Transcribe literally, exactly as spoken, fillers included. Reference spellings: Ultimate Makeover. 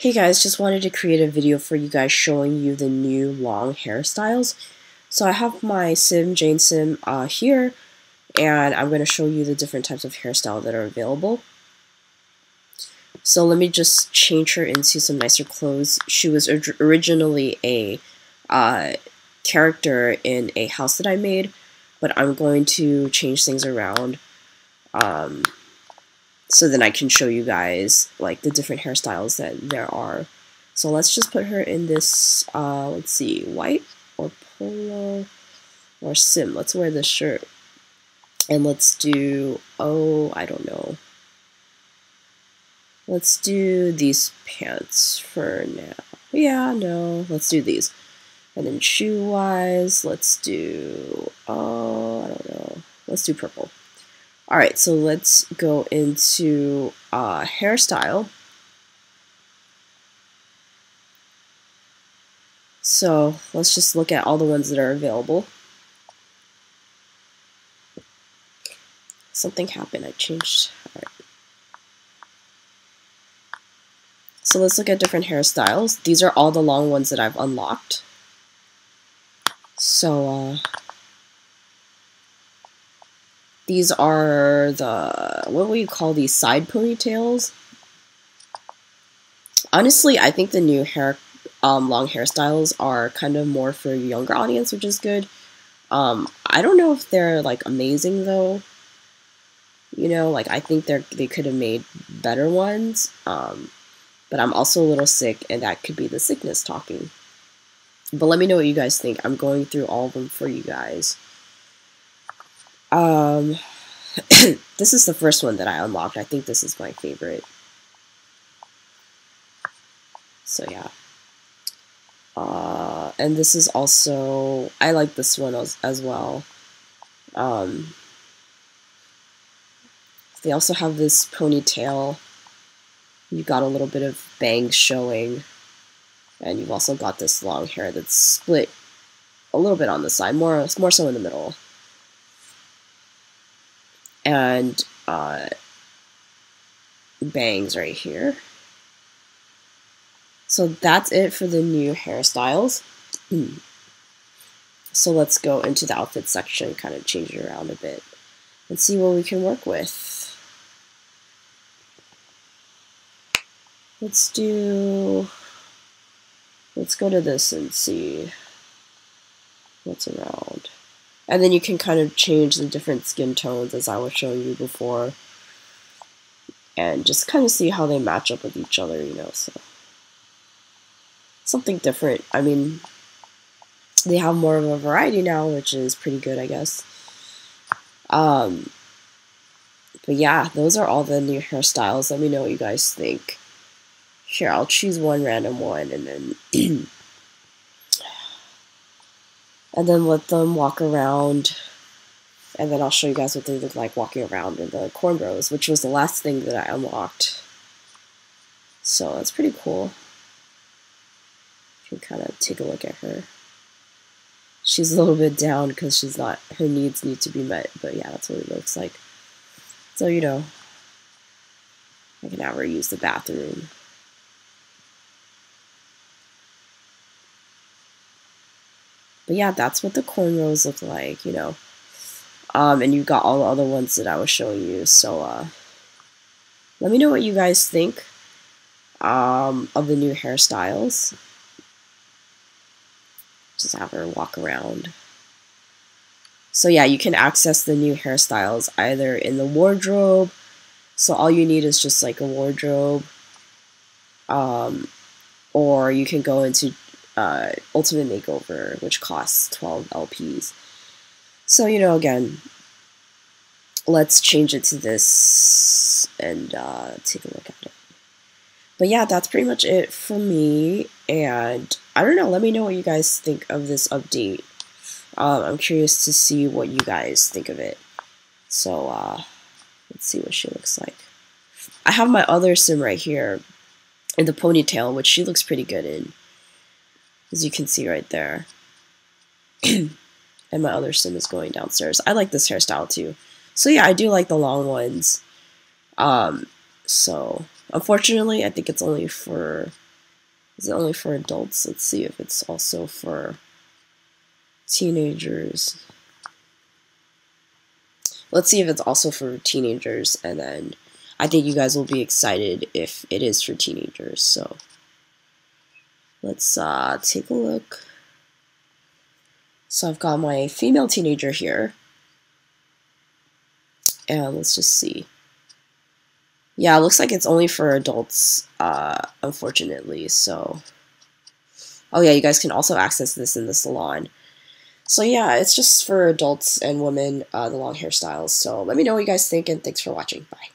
Hey guys, just wanted to create a video for you guys showing you the new long hairstyles. So I have my sim, Jane Sim, uh, here, and I'm going to show you the different types of hairstyle that are available. So let me just change her into some nicer clothes. She was originally a uh, character in a house that I made, but I'm going to change things around um, so then I can show you guys like the different hairstyles that there are. So let's just put her in this, uh, let's see, white or polo or sim. Let's wear this shirt. And let's do, oh, I don't know. Let's do these pants for now. Yeah, no, let's do these. And then shoe-wise, let's do, oh, I don't know. Let's do purple. All right, so let's go into uh, hairstyle. So let's just look at all the ones that are available. Something happened, I changed. All right. So let's look at different hairstyles. These are all the long ones that I've unlocked. So uh, these are the, what would you call these, side ponytails? Honestly, I think the new hair, um, long hairstyles are kind of more for a younger audience, which is good. Um, I don't know if they're like amazing though. You know, like I think they're they could have made better ones, um, but I'm also a little sick, and that could be the sickness talking. But let me know what you guys think. I'm going through all of them for you guys. Um, this is the first one that I unlocked. I think this is my favorite. So yeah, uh, and this is also I like this one as, as well. Um. They also have this ponytail. You got a little bit of bangs showing. And you've also got this long hair that's split a little bit on the side, more, more so in the middle. And uh, bangs right here. So that's it for the new hairstyles. So let's go into the outfit section, kind of change it around a bit and see what we can work with. Let's do, let's go to this and see what's around. And then you can kind of change the different skin tones as I was showing you before. And just kind of see how they match up with each other, you know, so. Something different. I mean, they have more of a variety now, which is pretty good, I guess. Um, but yeah, those are all the new hairstyles. Let me know what you guys think. Sure, I'll choose one random one and then and then let them walk around, and then I'll show you guys what they look like walking around in the cornrows, which was the last thing that I unlocked. So that's pretty cool. You can kind of take a look at her. She's a little bit down because she's not, her needs need to be met, but yeah, that's what it looks like. So, you know, I can have her use the bathroom. But yeah, that's what the cornrows look like, you know. Um, and you've got all the other ones that I was showing you. So uh, let me know what you guys think um, of the new hairstyles. Just have her walk around. So yeah, you can access the new hairstyles either in the wardrobe. So all you need is just like a wardrobe. Um, or you can go into Uh, Ultimate Makeover, which costs twelve L Ps. So, you know, again, let's change it to this and uh, take a look at it. But yeah, that's pretty much it for me. And I don't know, let me know what you guys think of this update. Um, I'm curious to see what you guys think of it. So, uh, let's see what she looks like. I have my other sim right here in the ponytail, which she looks pretty good in. As you can see right there. And my other sim is going downstairs. I like this hairstyle too. So yeah, I do like the long ones. Um, so unfortunately, I think it's only for Is it only for adults? Let's see if it's also for teenagers. Let's see if it's also for teenagers, and then I think you guys will be excited if it is for teenagers. So let's uh, take a look. So I've got my female teenager here. And let's just see. Yeah, it looks like it's only for adults, uh, unfortunately, so... Oh yeah, you guys can also access this in the salon. So yeah, it's just for adults and women, uh, the long hairstyles. So let me know what you guys think, and thanks for watching. Bye.